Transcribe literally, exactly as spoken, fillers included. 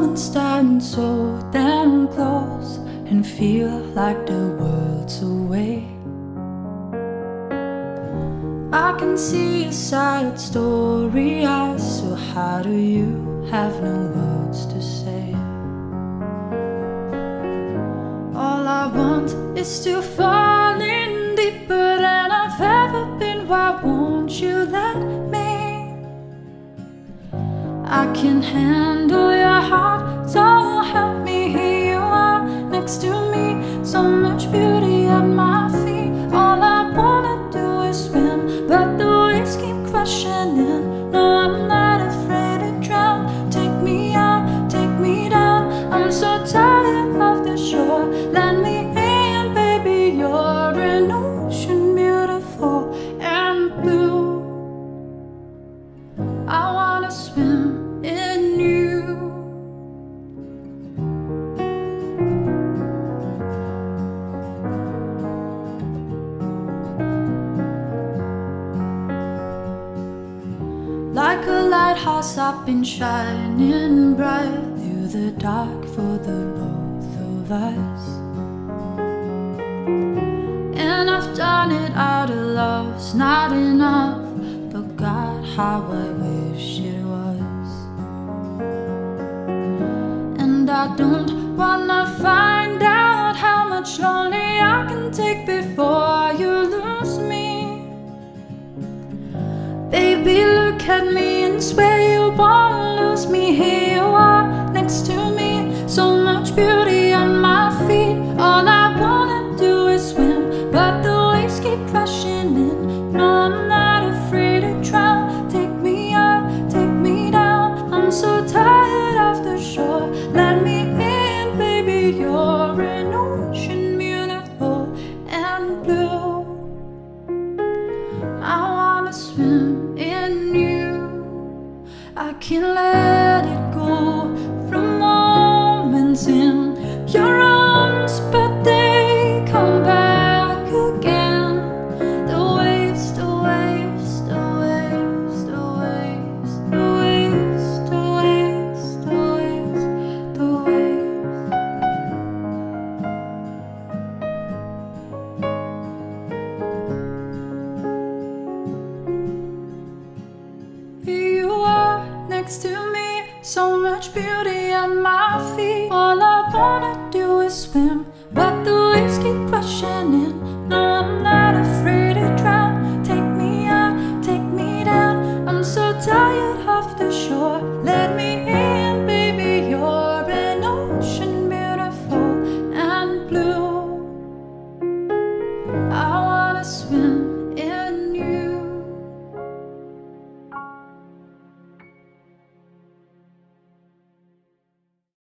someone standing so damn close and feel like the world's away. I can see a sad story, I so how do you have no words to say? All I want is to fall in deeper than I've ever been. Why won't you let me? I can handle your heart, so help me. Here you are next to me, so much beauty at my feet. All I wanna do is swim, but the waves keep crashing in. No, I'm not afraid to drown. Take me out, take me down. I'm so tired of the shore. Let me in, baby, you're an ocean beautiful and blue. I wanna swim in you. Like a lighthouse, I've been shining bright through the dark for the both of us. And I've done it out of love's not enough, but God, how I wish it was. I don't wanna find out how much lonely I can take before you lose me. Baby, look at me and swear you won't lose me. Here you are next to me, so much beauty on my feet. All I wanna do is swim, but the waves keep crashing in. No, I'm not afraid to drown. Take me out, take me down. I'm so tired of the shore. Let me in, baby, you're an ocean beautiful and blue. I wanna swim in you. I can't let it go from moments in your arms, but they come back again. The waves, the waves, the waves, the waves, the waves, the waves, the waves, the waves. Here you are next to me, so much beauty at my feet. All I wanna do is swim, but the waves keep crashing in.